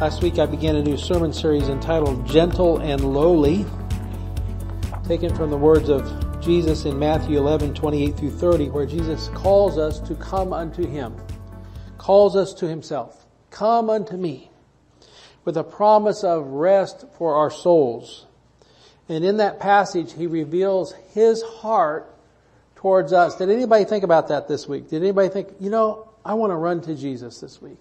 Last week I began a new sermon series entitled Gentle and Lowly, taken from the words of Jesus in Matthew 11, 28 through 30, where Jesus calls us to come unto Him, calls us to Himself. Come unto me, with a promise of rest for our souls. And in that passage, He reveals His heart towards us. Did anybody think about that this week? Did anybody think, I want to run to Jesus this week?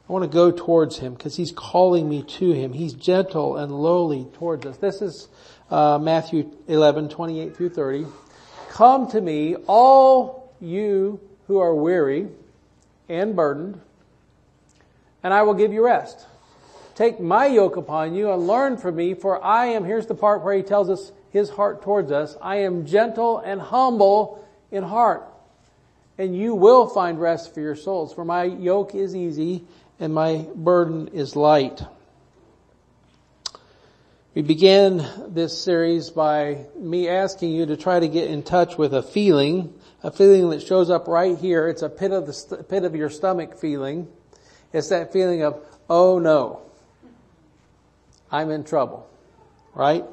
I want to go towards Him because He's calling me to Him. He's gentle and lowly towards us. This is Matthew 11, 28 through 30. Come to me, all you who are weary and burdened, and I will give you rest. Take my yoke upon you and learn from me, for I am, here's the part where He tells us His heart towards us, I am gentle and humble in heart, and you will find rest for your souls, for my yoke is easy and my burden is light. We began this series by me asking you to try to get in touch with a feeling that shows up right here. It's a pit of your stomach feeling. It's that feeling of, oh no, I'm in trouble, right?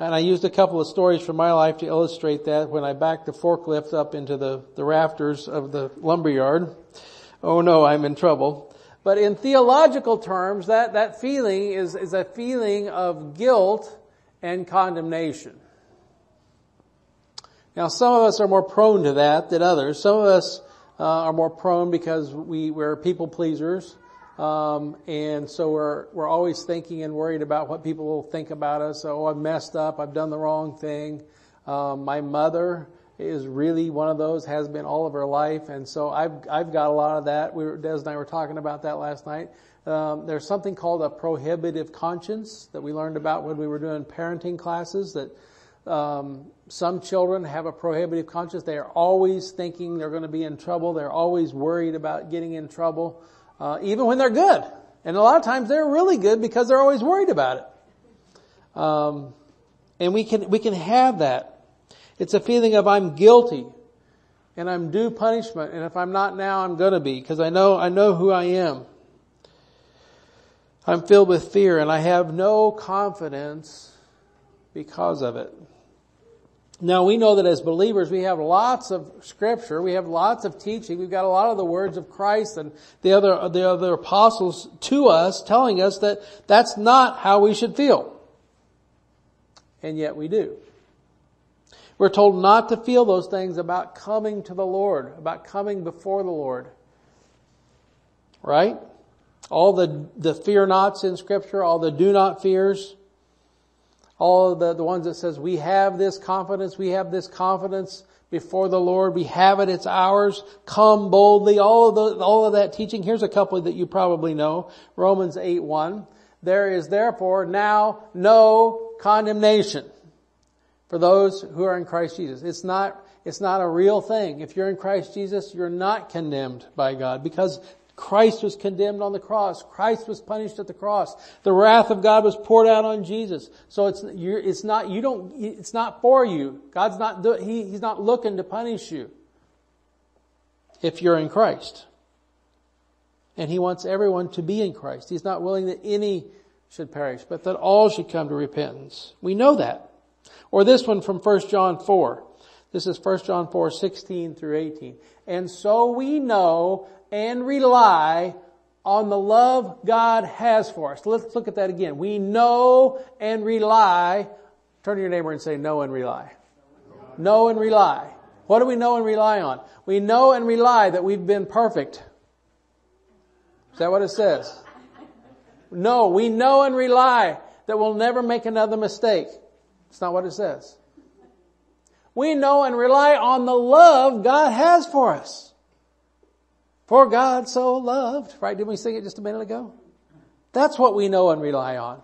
And I used a couple of stories from my life to illustrate that when I backed the forklift up into the rafters of the lumberyard. Oh no, I'm in trouble. But in theological terms, that feeling is a feeling of guilt and condemnation. Now, some of us are more prone to that than others. Some of us are more prone because we're people pleasers. And so we're always thinking and worried about what people will think about us. Oh, I've messed up. I've done the wrong thing. My mother is really one of those, has been all of her life, and so I've got a lot of that. Des and I were talking about that last night. There's something called a prohibitive conscience that we learned about when we were doing parenting classes, that some children have a prohibitive conscience. They are always thinking they're going to be in trouble. They're always worried about getting in trouble, even when they're good. And a lot of times they're really good because they're always worried about it. And we can have that. It's a feeling of I'm guilty and I'm due punishment, and if I'm not now, I'm going to be, because I know who I am. I'm filled with fear and I have no confidence because of it. Now, we know that as believers, we have lots of scripture. We have lots of teaching. We've got a lot of the words of Christ and the other apostles to us, telling us that that's not how we should feel. And yet we do. We're told not to feel those things about coming to the Lord, about coming before the Lord. Right? All the fear nots in Scripture, all the do not fears, all the ones that says we have this confidence before the Lord, we have it, it's ours, come boldly, all of that teaching. Here's a couple that you probably know. Romans 8:1. There is therefore now no condemnation for those who are in Christ Jesus. It's not a real thing. If you're in Christ Jesus, you're not condemned by God, because Christ was condemned on the cross. Christ was punished at the cross. The wrath of God was poured out on Jesus. So it's not for you. God's not, He's not looking to punish you if you're in Christ. And He wants everyone to be in Christ. He's not willing that any should perish, but that all should come to repentance. We know that. Or this one from 1 John 4. This is 1 John 4, 16 through 18. And so we know and rely on the love God has for us. Let's look at that again. We know and rely. Turn to your neighbor and say, know and rely. Know and rely. What do we know and rely on? We know and rely that we've been perfect. Is that what it says? No, we know and rely that we'll never make another mistake. It's not what it says. We know and rely on the love God has for us. For God so loved. Right? Didn't we sing it just a minute ago? That's what we know and rely on.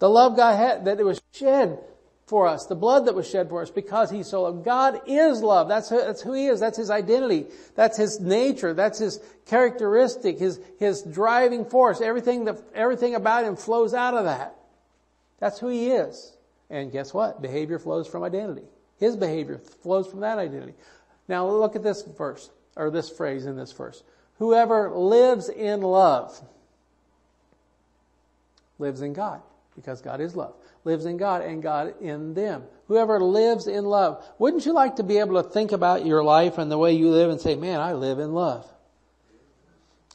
The love God had, that it was shed for us. The blood that was shed for us, because He so loved. God is love. That's who He is. That's His identity. That's His nature. That's His characteristic. His driving force. Everything about Him flows out of that. That's who He is. And guess what? Behavior flows from identity. His behavior flows from that identity. Now look at this verse, or this phrase in this verse. Whoever lives in love lives in God, because God is love. Lives in God and God in them. Whoever lives in love. Wouldn't you like to be able to think about your life and the way you live and say, man, I live in love?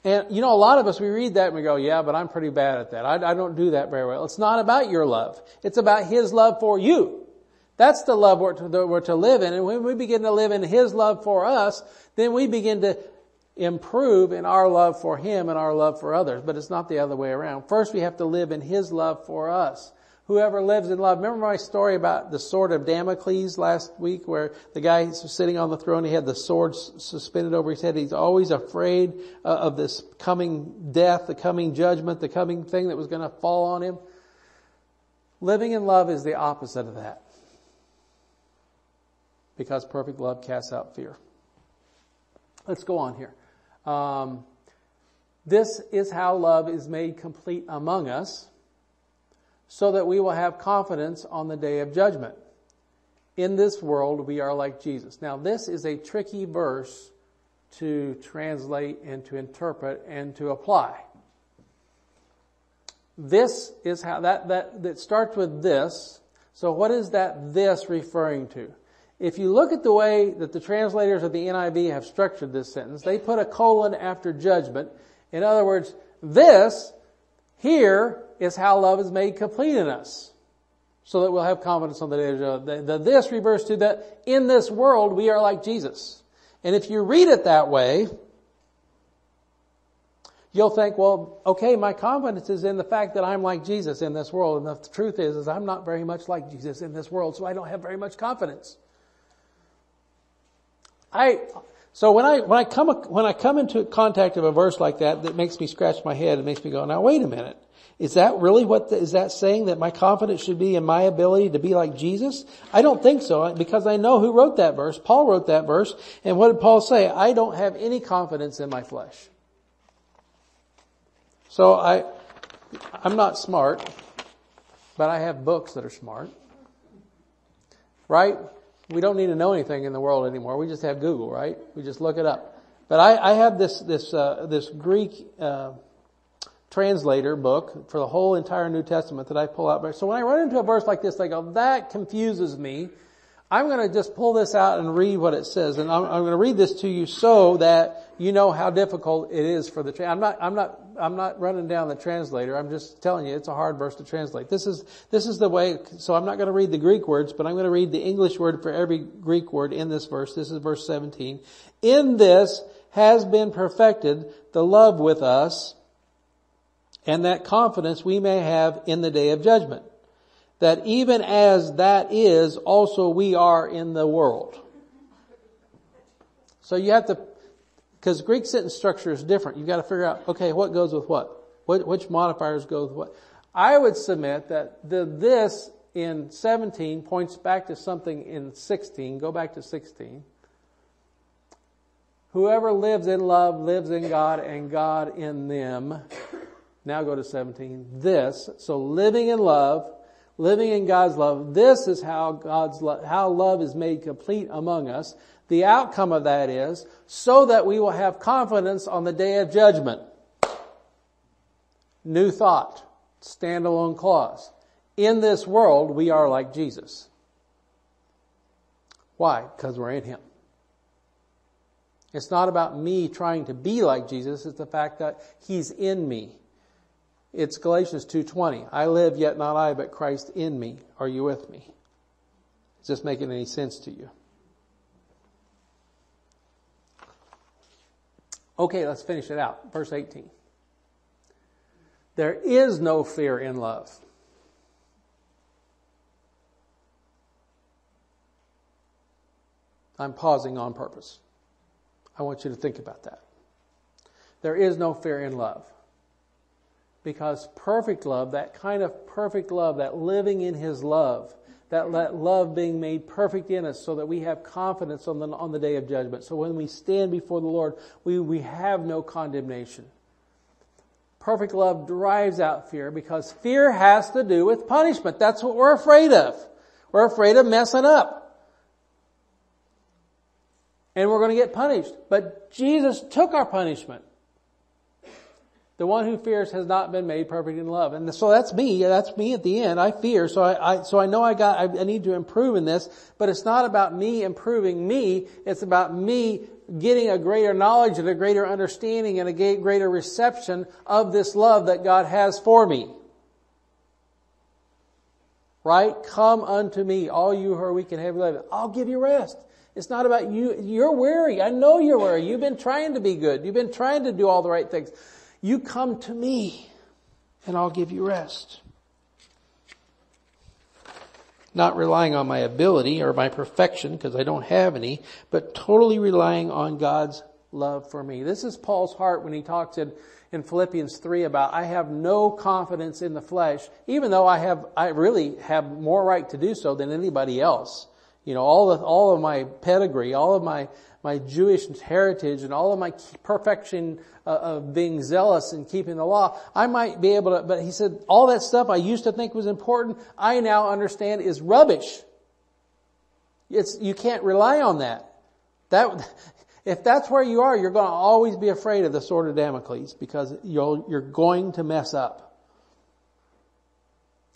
And, you know, a lot of us, we read that and we go, yeah, but I'm pretty bad at that. I don't do that very well. It's not about your love. It's about His love for you. That's the love we're to live in. And when we begin to live in His love for us, then we begin to improve in our love for Him and our love for others. But it's not the other way around. First, we have to live in His love for us. Whoever lives in love. Remember my story about the sword of Damocles last week, where the guy was sitting on the throne, he had the sword suspended over his head. He's always afraid of this coming death, the coming judgment, the coming thing that was going to fall on him. Living in love is the opposite of that. Because perfect love casts out fear. Let's go on here. This is how love is made complete among us, so that we will have confidence on the day of judgment. In this world, we are like Jesus. Now, this is a tricky verse to translate and to interpret and to apply. This is how that starts with this. So what is that this referring to? If you look at the way that the translators of the NIV have structured this sentence, they put a colon after judgment. In other words, this here is how love is made complete in us, so that we'll have confidence on the day of judgment. The this refers to that in this world we are like Jesus. And if you read it that way, you'll think, well, okay, my confidence is in the fact that I'm like Jesus in this world. And the truth is I'm not very much like Jesus in this world, so I don't have very much confidence. So when I come into contact of a verse like that, that makes me scratch my head and makes me go, now wait a minute. Is that really is that saying that my confidence should be in my ability to be like Jesus? I don't think so, because I know who wrote that verse. Paul wrote that verse. And what did Paul say? I don't have any confidence in my flesh. So I'm not smart, but I have books that are smart. Right? We don't need to know anything in the world anymore. We just have Google, right? We just look it up. But I have this Greek translator book for the whole entire New Testament that I pull out. So when I run into a verse like this, I go, that confuses me. I'm going to just pull this out and read what it says. And I'm going to read this to you so that you know how difficult it is for the translator. I'm not running down the translator. I'm just telling you it's a hard verse to translate. This is the way. So I'm not going to read the Greek words, but I'm going to read the English word for every Greek word in this verse. This is verse 17. In this has been perfected the love with us, and that confidence we may have in the day of judgment, that even as that is, also we are in the world. So you have to, because Greek sentence structure is different. You've got to figure out, okay, what goes with what? Which modifiers go with what? I would submit that the this in 17 points back to something in 16. Go back to 16. Whoever lives in love lives in God and God in them. Now go to 17. This, so living in love, living in God's love. This is how how love is made complete among us. The outcome of that is so that we will have confidence on the day of judgment. New thought. Standalone clause. In this world, we are like Jesus. Why? Because we're in Him. It's not about me trying to be like Jesus. It's the fact that He's in me. It's Galatians 2:20. I live, yet not I, but Christ in me. Are you with me? Is this making any sense to you? Okay, let's finish it out. Verse 18. There is no fear in love. I'm pausing on purpose. I want you to think about that. There is no fear in love. Because perfect love, that kind of perfect love, that living in His love, that love being made perfect in us so that we have confidence on the day of judgment. So when we stand before the Lord, we have no condemnation. Perfect love drives out fear, because fear has to do with punishment. That's what we're afraid of. We're afraid of messing up. And we're going to get punished. But Jesus took our punishment. The one who fears has not been made perfect in love. And so that's me. That's me at the end. I fear. So I know I need to improve in this, but it's not about me improving me. It's about me getting a greater knowledge and a greater understanding and a greater reception of this love that God has for me. Right? Come unto me, all you who are weak and heavy laden. I'll give you rest. It's not about you. You're weary. I know you're weary. You've been trying to be good. You've been trying to do all the right things. You come to me and I'll give you rest. Not relying on my ability or my perfection, because I don't have any, but totally relying on God's love for me. This is Paul's heart when he talks in Philippians 3 about, I have no confidence in the flesh, even though I really have more right to do so than anybody else. You know, all of my pedigree, all of my Jewish heritage, and all of my perfection of being zealous and keeping the law, I might be able to, but he said, all that stuff I used to think was important, I now understand is rubbish. You can't rely on that. If that's where you are, you're going to always be afraid of the sword of Damocles, because you're going to mess up.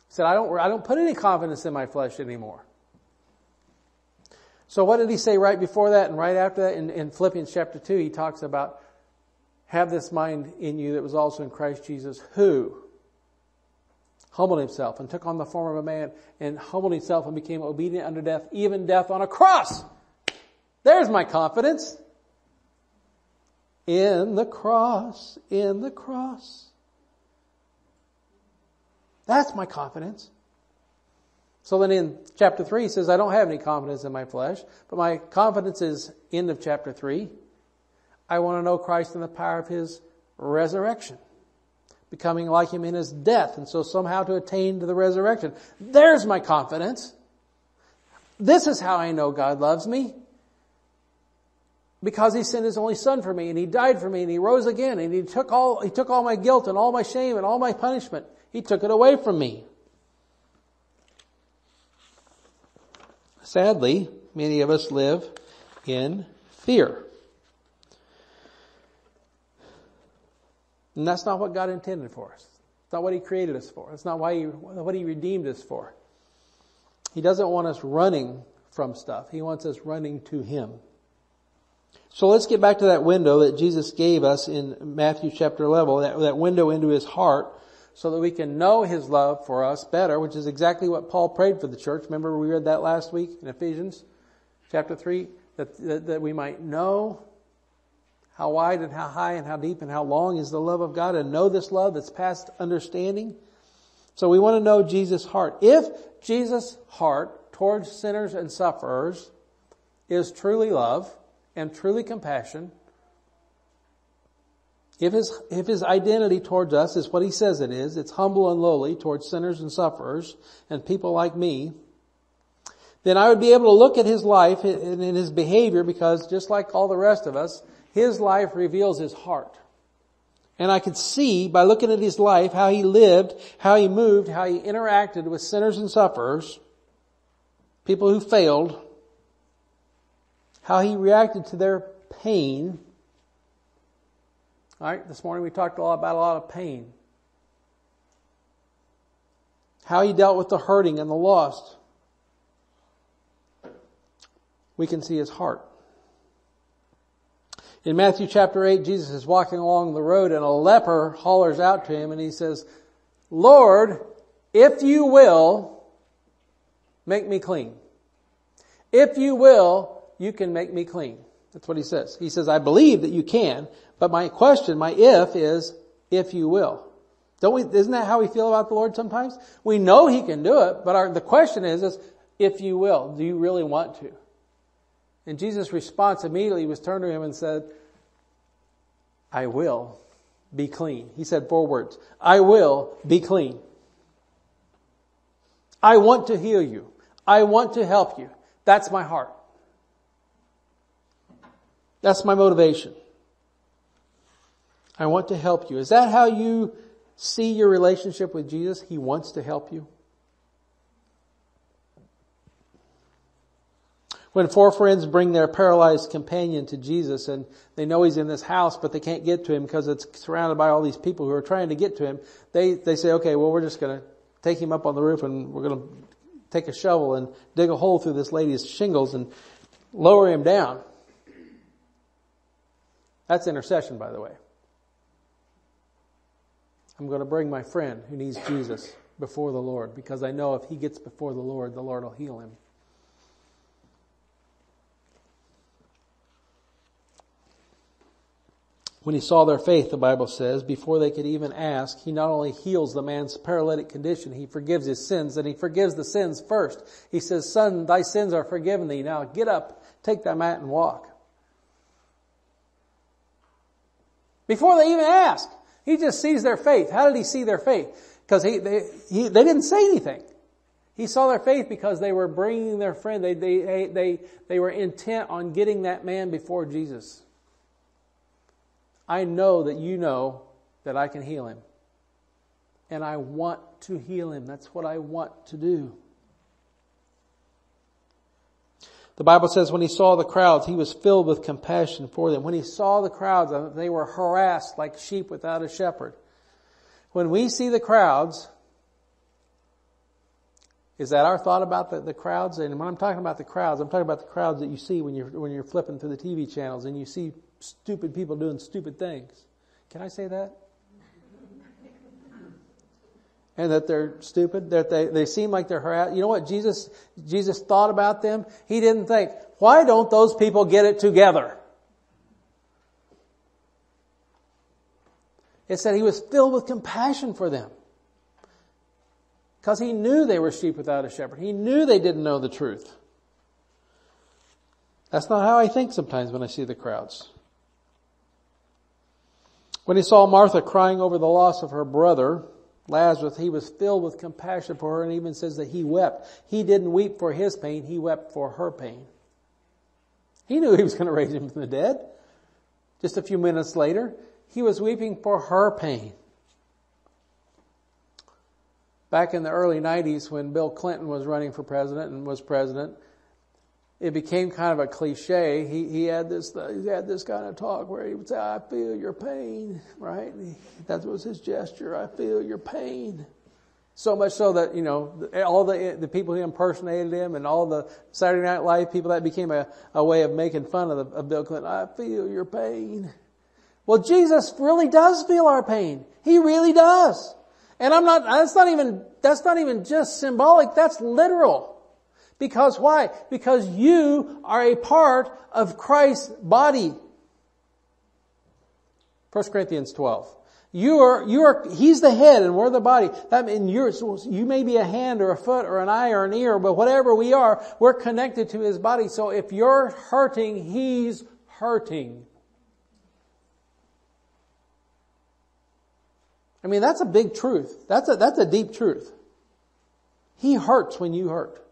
He said, I don't put any confidence in my flesh anymore. So what did he say right before that and right after that? In Philippians chapter 2, he talks about, have this mind in you that was also in Christ Jesus, who humbled himself and took on the form of a man, and humbled himself and became obedient unto death, even death on a cross. There's my confidence. In the cross. That's my confidence. So then in chapter 3, he says, I don't have any confidence in my flesh, but my confidence is, end of chapter 3, I want to know Christ in the power of his resurrection, becoming like him in his death, and so somehow to attain to the resurrection. There's my confidence. This is how I know God loves me, because he sent his only son for me, and he died for me, and he rose again, and he took all my guilt and all my shame and all my punishment. He took it away from me. Sadly, many of us live in fear. And that's not what God intended for us. It's not what he created us for. It's not what he redeemed us for. He doesn't want us running from stuff. He wants us running to him. So let's get back to that window that Jesus gave us in Matthew chapter 11, that window into his heart, so that we can know his love for us better, which is exactly what Paul prayed for the church. Remember, we read that last week in Ephesians chapter 3, that we might know how wide and how high and how deep and how long is the love of God, and know this love that's past understanding. So we want to know Jesus' heart. If Jesus' heart towards sinners and sufferers is truly love and truly compassion, If his identity towards us is what he says it is, it's humble and lowly towards sinners and sufferers and people like me, then I would be able to look at his life and his behavior, because just like all the rest of us, his life reveals his heart. And I could see by looking at his life how he lived, how he moved, how he interacted with sinners and sufferers, people who failed, how he reacted to their pain. All right, this morning we talked about a lot of pain. How he dealt with the hurting and the lost. We can see his heart. In Matthew chapter 8, Jesus is walking along the road, and a leper hollers out to him, and he says, Lord, if you will, make me clean. If you will, you can make me clean. That's what he says. He says, I believe that you can, but my question, my if, is, if you will. Isn't that how we feel about the Lord sometimes? We know he can do it, but the question is, if you will, do you really want to? And Jesus' response immediately was turned to him and said, I will be clean. He said 4 words. I will be clean. I want to heal you. I want to help you. That's my heart. That's my motivation. I want to help you. Is that how you see your relationship with Jesus? He wants to help you. When four friends bring their paralyzed companion to Jesus, and they know he's in this house, but they can't get to him because it's surrounded by all these people who are trying to get to him, they say, okay, well, we're just going to take him up on the roof, and we're going to take a shovel and dig a hole through this lady's shingles and lower him down. That's intercession, by the way. I'm going to bring my friend who needs Jesus before the Lord, because I know if he gets before the Lord will heal him. When he saw their faith, the Bible says, before they could even ask, he not only heals the man's paralytic condition, he forgives his sins, and he forgives the sins first. He says, son, thy sins are forgiven thee. Now get up, take thy mat, and walk. Before they even ask, he just sees their faith. How did he see their faith? Because they didn't say anything. He saw their faith because they were bringing their friend. They were intent on getting that man before Jesus. I know that you know that I can heal him. And I want to heal him. That's what I want to do. The Bible says when he saw the crowds, he was filled with compassion for them. When he saw the crowds, they were harassed like sheep without a shepherd. When we see the crowds, is that our thought about the crowds? And when I'm talking about the crowds, I'm talking about the crowds that you see when you're flipping through the TV channels and you see stupid people doing stupid things. Can I say that? And that they're stupid, that they seem like they're harassed. You know what Jesus thought about them? He didn't think, why don't those people get it together? It said he was filled with compassion for them. Because he knew they were sheep without a shepherd. He knew they didn't know the truth. That's not how I think sometimes when I see the crowds. When he saw Martha crying over the loss of her brother, Lazarus, he was filled with compassion for her, and even says that he wept. He didn't weep for his pain, he wept for her pain. He knew he was going to raise him from the dead. Just a few minutes later, he was weeping for her pain. Back in the early 90s, when Bill Clinton was running for president and was president, it became kind of a cliche. He had this kind of talk where he would say, I feel your pain, right? That was his gesture. I feel your pain. So much so that, you know, all the people who impersonated him and all the Saturday Night Live people, that became a way of making fun of Bill Clinton. I feel your pain. Well, Jesus really does feel our pain. He really does. And that's not even just symbolic. That's literal. Because why? Because you are a part of Christ's body. 1 Corinthians 12. He's the head and we're the body. That means you may be a hand or a foot or an eye or an ear, but whatever we are, we're connected to his body. So if you're hurting, he's hurting. I mean, that's a big truth. That's a deep truth. He hurts when you hurt.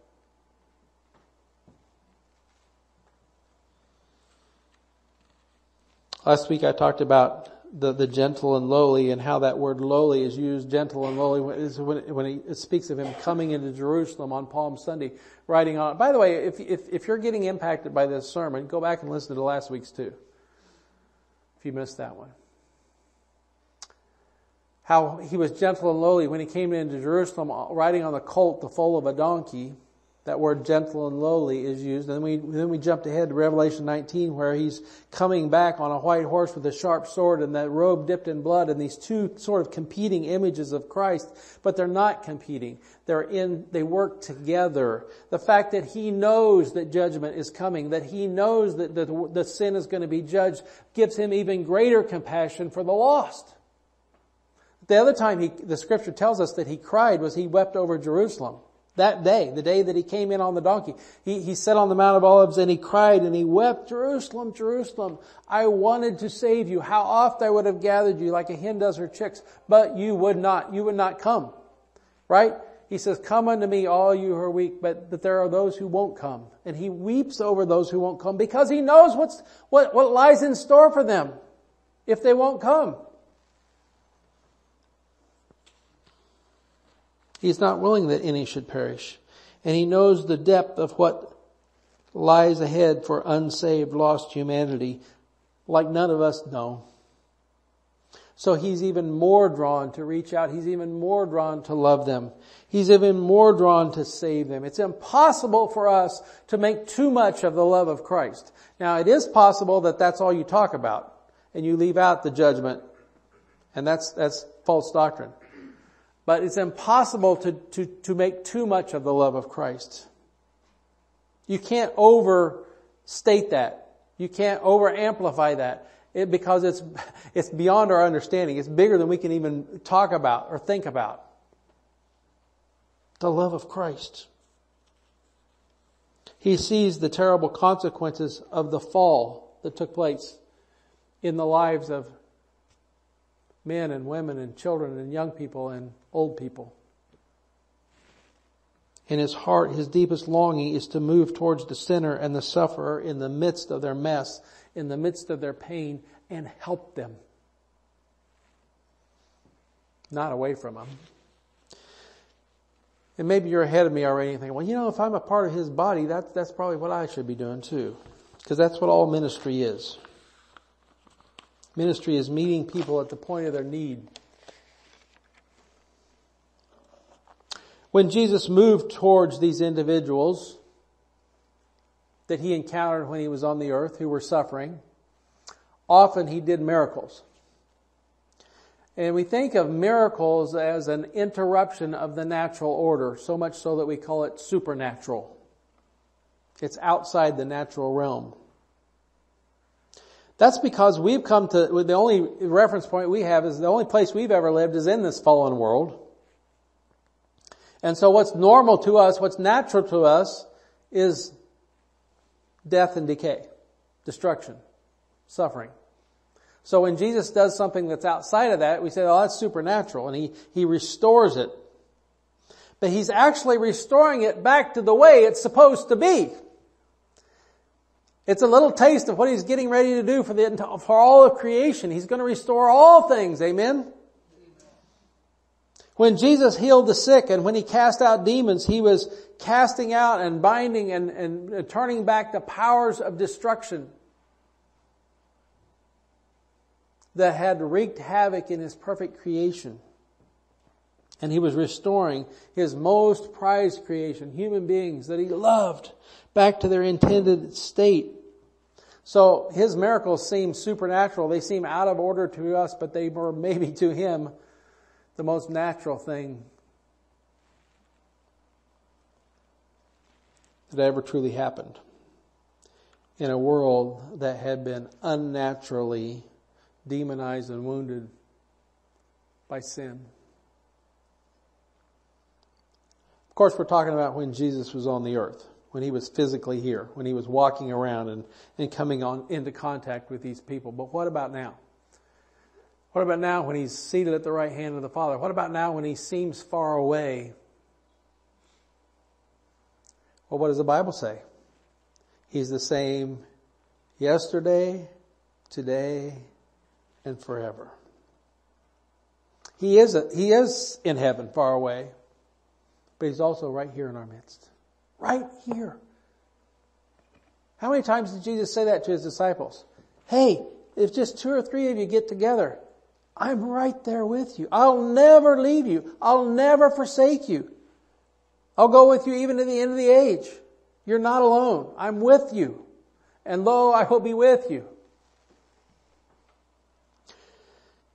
Last week I talked about the gentle and lowly, and how that word lowly is used. Gentle and lowly when it speaks of him coming into Jerusalem on Palm Sunday, riding on. By the way, if you're getting impacted by this sermon, go back and listen to last week's too, if you missed that one. How he was gentle and lowly when he came into Jerusalem riding on the colt, the foal of a donkey. That word gentle and lowly is used. And then we jumped ahead to Revelation 19, where he's coming back on a white horse with a sharp sword and that robe dipped in blood, and these two sort of competing images of Christ, but they're not competing. They work together. The fact that he knows that judgment is coming, that he knows that the sin is going to be judged, gives him even greater compassion for the lost. The other time the scripture tells us that he cried was he wept over Jerusalem. That day, the day that he came in on the donkey, he sat on the Mount of Olives and he cried and he wept, Jerusalem, Jerusalem, I wanted to save you. How oft I would have gathered you like a hen does her chicks, but you would not come. Right? He says, come unto me, all you who are weak, but there are those who won't come. And he weeps over those who won't come because he knows what lies in store for them if they won't come. He's not willing that any should perish. And he knows the depth of what lies ahead for unsaved, lost humanity like none of us know. So he's even more drawn to reach out. He's even more drawn to love them. He's even more drawn to save them. It's impossible for us to make too much of the love of Christ. Now, it is possible that that's all you talk about and you leave out the judgment. And that's false doctrine. But it's impossible to make too much of the love of Christ. You can't overstate that. You can't over-amplify that. Because it's beyond our understanding. It's bigger than we can even talk about or think about. The love of Christ. He sees the terrible consequences of the fall that took place in the lives of men and women and children and young people and old people. In his heart, his deepest longing is to move towards the sinner and the sufferer in the midst of their mess, in the midst of their pain, and help them. Not away from them. And maybe you're ahead of me already and thinking, well, if I'm a part of his body, that's probably what I should be doing too. Because that's what all ministry is. Ministry is meeting people at the point of their need. When Jesus moved towards these individuals that he encountered when he was on the earth who were suffering, often he did miracles. And we think of miracles as an interruption of the natural order, so much so that we call it supernatural. It's outside the natural realm. That's because we've come to, the only reference point we have is the only place we've ever lived is in this fallen world. And so what's normal to us, what's natural to us, is death and decay, destruction, suffering. So when Jesus does something that's outside of that, we say, oh, that's supernatural. And he restores it. But he's actually restoring it back to the way it's supposed to be. It's a little taste of what he's getting ready to do for all of creation. He's going to restore all things. Amen? When Jesus healed the sick and when he cast out demons, he was casting out and binding and turning back the powers of destruction that had wreaked havoc in his perfect creation. And he was restoring his most prized creation, human beings that he loved, back to their intended state. So his miracles seem supernatural. They seem out of order to us, but they were maybe to him the most natural thing that ever truly happened in a world that had been unnaturally demonized and wounded by sin. Of course, we're talking about when Jesus was on the earth, when he was physically here, when he was walking around and coming into contact with these people. But what about now? What about now when he's seated at the right hand of the Father? What about now when he seems far away? Well, what does the Bible say? He's the same yesterday, today, and forever. He is in heaven far away, but he's also right here in our midst. Right here. How many times did Jesus say that to his disciples? Hey, if just 2 or 3 of you get together, I'm right there with you. I'll never leave you. I'll never forsake you. I'll go with you even to the end of the age. You're not alone. I'm with you. And lo, I will be with you.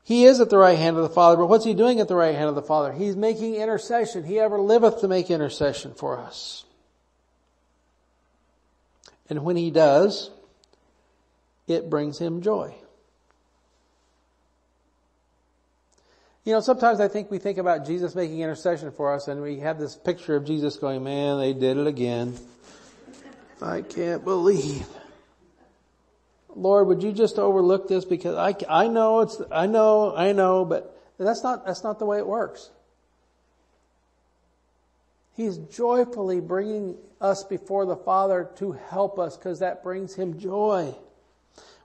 He is at the right hand of the Father, but what's he doing at the right hand of the Father? He's making intercession. He ever liveth to make intercession for us. And when he does, it brings him joy. Sometimes I think we think about Jesus making intercession for us and we have this picture of Jesus going, man, they did it again. I can't believe. Lord, would you just overlook this because I know, but that's not the way it works. He's joyfully bringing us before the Father to help us because that brings him joy.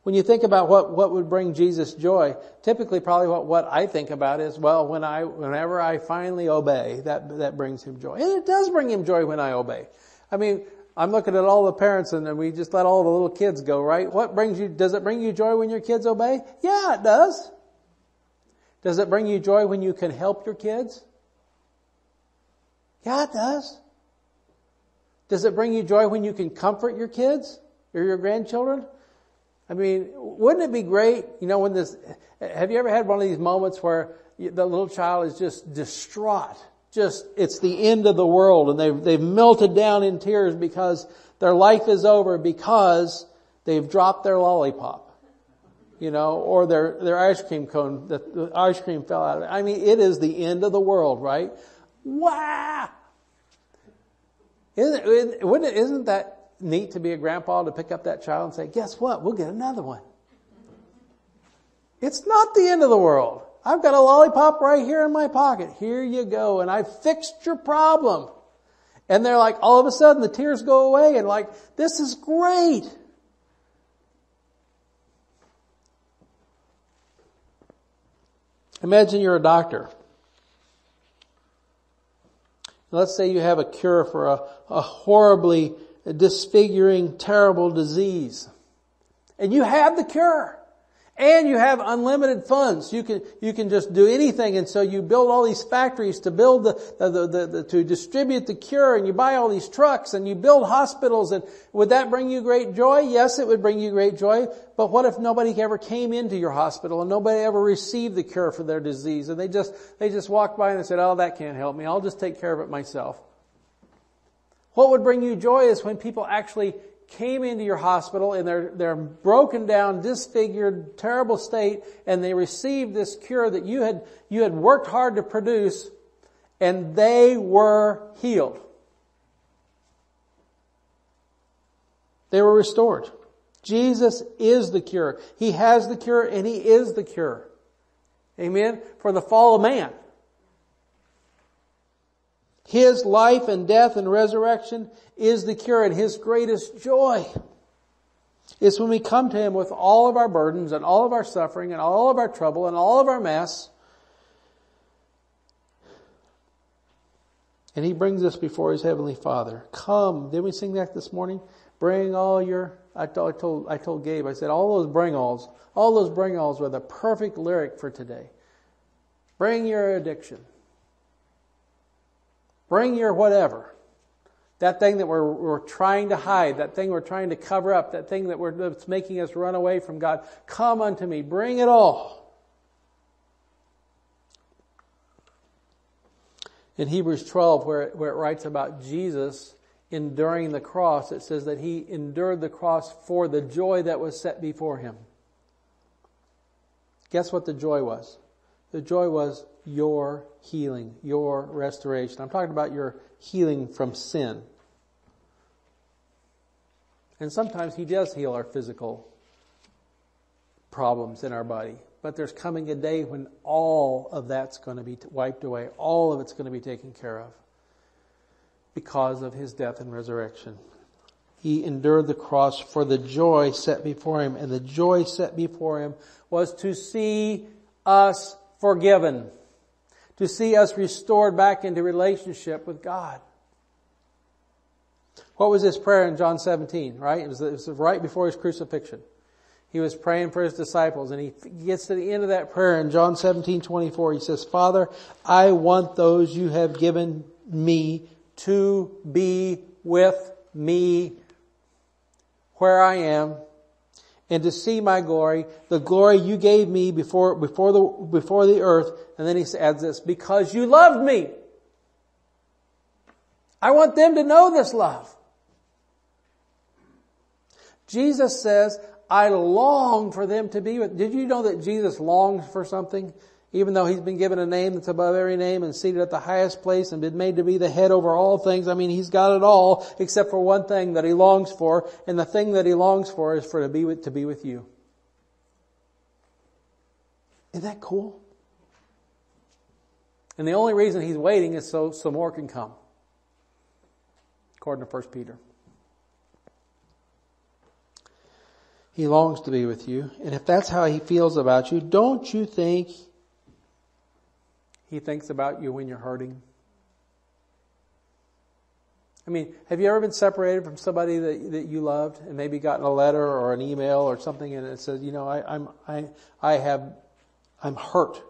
When you think about what would bring Jesus joy, typically probably what I think about is, well, whenever I finally obey, that brings him joy. And it does bring him joy when I obey. I mean, I'm looking at all the parents and we just let all the little kids go, right? Does it bring you joy when your kids obey? Yeah, it does. Does it bring you joy when you can help your kids? Yeah, it does. Does it bring you joy when you can comfort your kids or your grandchildren? I mean, wouldn't it be great, when have you ever had one of these moments where the little child is just distraught? It's the end of the world and they've melted down in tears because their life is over because they've dropped their lollipop, or their ice cream cone, the ice cream fell out of it. I mean, it is the end of the world, right? Wow! Isn't that neat to be a grandpa to pick up that child and say, guess what? We'll get another one. It's not the end of the world. I've got a lollipop right here in my pocket. Here you go. And I fixed your problem. And they're like, all of a sudden the tears go away and like, this is great. Imagine you're a doctor. Let's say you have a cure for a horribly disfiguring, terrible disease. And you have the cure. And you have unlimited funds. You can just do anything, and so you build all these factories to build to distribute the cure, and you buy all these trucks, and you build hospitals, and would that bring you great joy? Yes, it would bring you great joy, but what if nobody ever came into your hospital, and nobody ever received the cure for their disease, and they just walked by and they said, oh, that can't help me, I'll just take care of it myself. What would bring you joy is when people actually came into your hospital in their broken down, disfigured, terrible state, and they received this cure that you had worked hard to produce, and they were healed. They were restored. Jesus is the cure. He has the cure and He is the cure. Amen? For the fall of man. His life and death and resurrection is the cure, and His greatest joy is when we come to Him with all of our burdens and all of our suffering and all of our trouble and all of our mess, and He brings us before His Heavenly Father. Come. Didn't we sing that this morning? Bring all your... I told Gabe, I said, all those bring alls were the perfect lyric for today. Bring your addiction. Bring your whatever. That thing that we're trying to hide, that thing we're trying to cover up, that thing that's making us run away from God. Come unto me. Bring it all. In Hebrews 12, where it writes about Jesus enduring the cross, it says that He endured the cross for the joy that was set before Him. Guess what the joy was? The joy was your healing, your restoration. I'm talking about your healing from sin. And sometimes He does heal our physical problems in our body. But there's coming a day when all of that's going to be wiped away. All of it's going to be taken care of because of His death and resurrection. He endured the cross for the joy set before Him. And the joy set before Him was to see us forgiven, to see us restored back into relationship with God. What was His prayer in John 17, right? It was right before His crucifixion. He was praying for His disciples, and He gets to the end of that prayer in John 17:24. He says, Father, I want those You have given Me to be with Me where I am, and to see My glory, the glory You gave Me before the earth. And then He adds this, because You loved Me. I want them to know this love. Jesus says, I long for them to be with. Did you know that Jesus longs for something? Even though He's been given a name that's above every name and seated at the highest place and been made to be the head over all things. I mean, He's got it all except for one thing that He longs for. And the thing that He longs for is to be with you. Isn't that cool? And the only reason He's waiting is so some more can come. According to 1 Peter. He longs to be with you. And if that's how He feels about you, don't you think He thinks about you when you're hurting? I mean, have you ever been separated from somebody that you loved and maybe gotten a letter or an email or something and it says, you know, I'm hurt.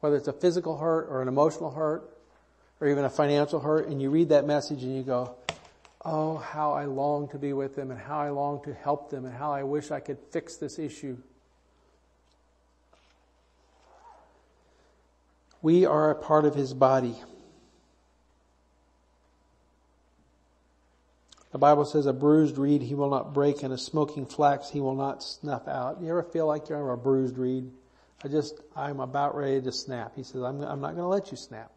Whether it's a physical hurt or an emotional hurt or even a financial hurt, and you read that message and you go, oh, how I long to be with them and how I long to help them and how I wish I could fix this issue. We are a part of His body. The Bible says a bruised reed He will not break and a smoking flax He will not snuff out. You ever feel like you're a bruised reed? I'm about ready to snap. He says, I'm not going to let you snap.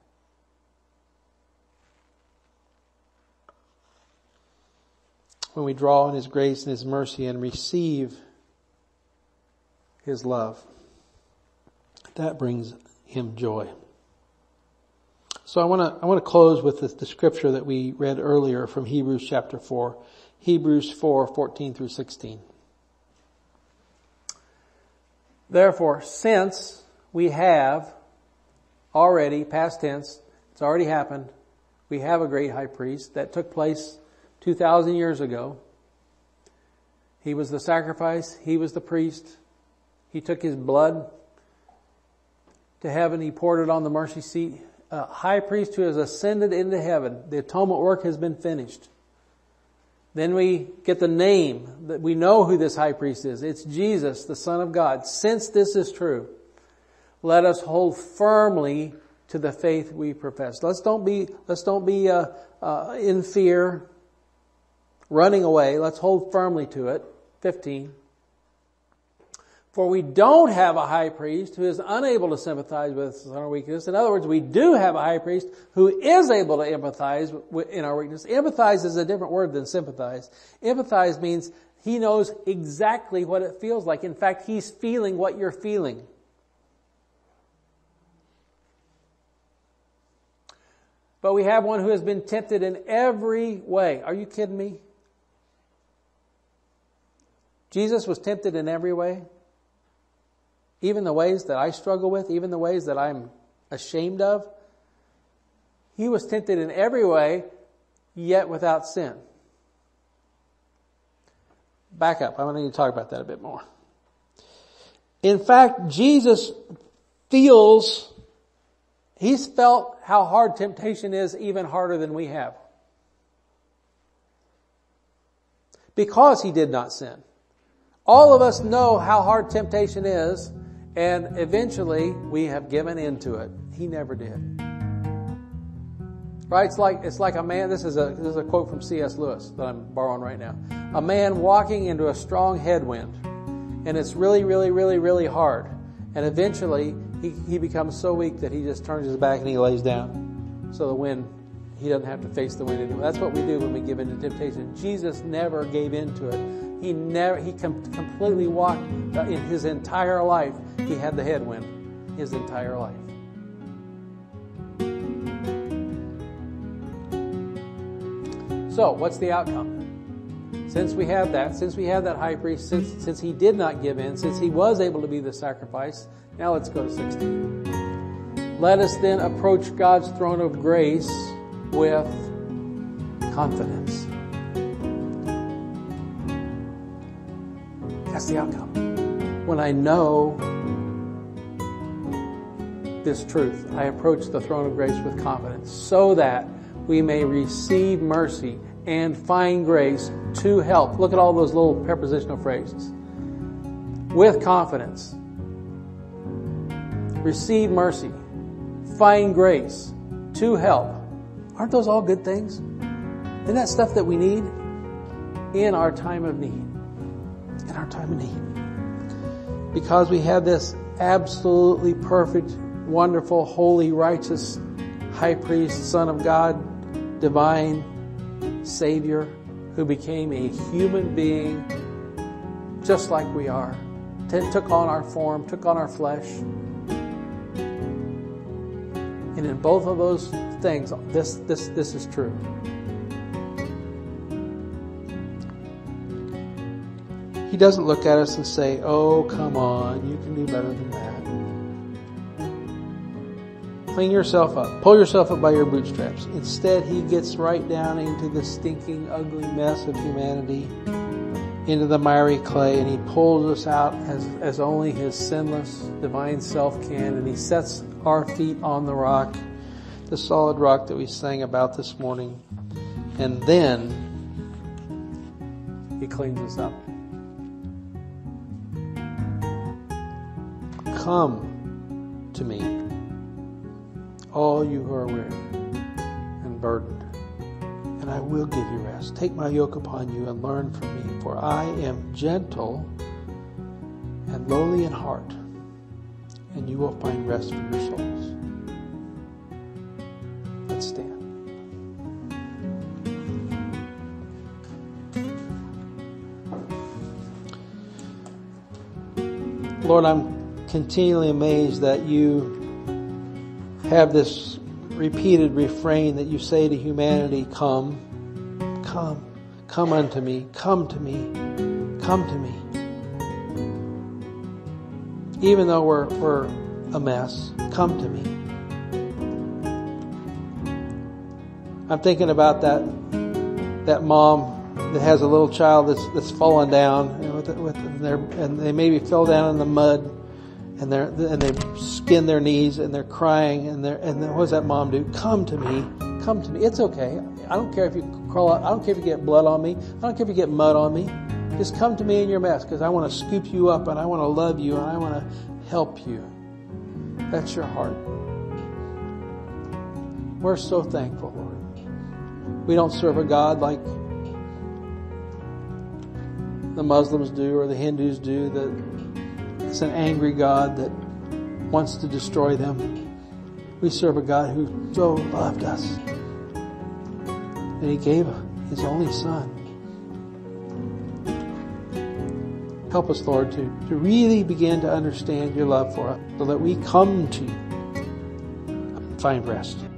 When we draw on His grace and His mercy and receive His love, that brings Him joy. So I want to close with the scripture that we read earlier from Hebrews chapter 4, Hebrews 4:14 through 16. Therefore, since we have already, past tense, it's already happened, we have a great high priest that took place 2,000 years ago. He was the sacrifice. He was the priest. He took His blood to heaven. He poured it on the mercy seat. A high priest who has ascended into heaven. The atonement work has been finished. Then we get the name that we know who this high priest is. It's Jesus, the Son of God. Since this is true, let us hold firmly to the faith we profess. Let's don't be in fear, running away. Let's hold firmly to it. 15. For we don't have a high priest who is unable to sympathize with us in our weakness. In other words, we do have a high priest who is able to empathize in our weakness. Empathize is a different word than sympathize. Empathize means He knows exactly what it feels like. In fact, He's feeling what you're feeling. But we have one who has been tempted in every way. Are you kidding me? Jesus was tempted in every way. Even the ways that I struggle with, even the ways that I'm ashamed of. He was tempted in every way, yet without sin. Back up. I'm going to need to talk about that a bit more. In fact, Jesus He's felt how hard temptation is, even harder than we have. Because He did not sin. All of us know how hard temptation is, and eventually we have given in to it. He never did. Right? It's like a man, this is a quote from C.S. Lewis that I'm borrowing right now. A man walking into a strong headwind, and it's really, really, really, really hard. And eventually he becomes so weak that he just turns his back and he lays down. So the wind, he doesn't have to face the wind anymore. That's what we do when we give in to temptation. Jesus never gave in to it. He completely walked in His entire life. He had the headwind His entire life. So what's the outcome? Since we have that high priest, since He did not give in, since He was able to be the sacrifice, now let's go to 16. Let us then approach God's throne of grace with confidence. That's the outcome. When I know this truth, I approach the throne of grace with confidence so that we may receive mercy and find grace to help. Look at all those little prepositional phrases. With confidence. Receive mercy. Find grace. To help. Aren't those all good things? Isn't that stuff that we need? In our time of need. In our time of need. Because we have this absolutely perfect, wonderful, holy, righteous high priest, Son of God, divine Savior, who became a human being just like we are, took on our form, took on our flesh. And in both of those things, this is true. He doesn't look at us and say, oh, come on, you can do better than that. Clean yourself up. Pull yourself up by your bootstraps. Instead, he gets right down into the stinking, ugly mess of humanity, into the miry clay, and he pulls us out as only his sinless, divine self can, and he sets our feet on the rock, the solid rock that we sang about this morning. And then he cleans us up. Come to me, all you who are weary and burdened, and I will give you rest. Take my yoke upon you and learn from me, for I am gentle and lowly in heart, and you will find rest for your souls. Let's stand. Lord, I'm continually amazed that you have this repeated refrain that you say to humanity, come, come, come unto me, come to me, come to me. Even though we're a mess, come to me. I'm thinking about that mom that has a little child that's fallen down and they maybe fell down in the mud. And they skin their knees and they're crying and what does that mom do? Come to me, come to me. It's okay. I don't care if you crawl out. I don't care if you get blood on me. I don't care if you get mud on me. Just come to me in your mess, because I want to scoop you up and I want to love you and I want to help you. That's your heart. We're so thankful, Lord. We don't serve a God like the Muslims do or the Hindus do, It's an angry God that wants to destroy them. We serve a God who so loved us that he gave his only son. Help us, Lord, to really begin to understand your love for us so that we come to you and find rest.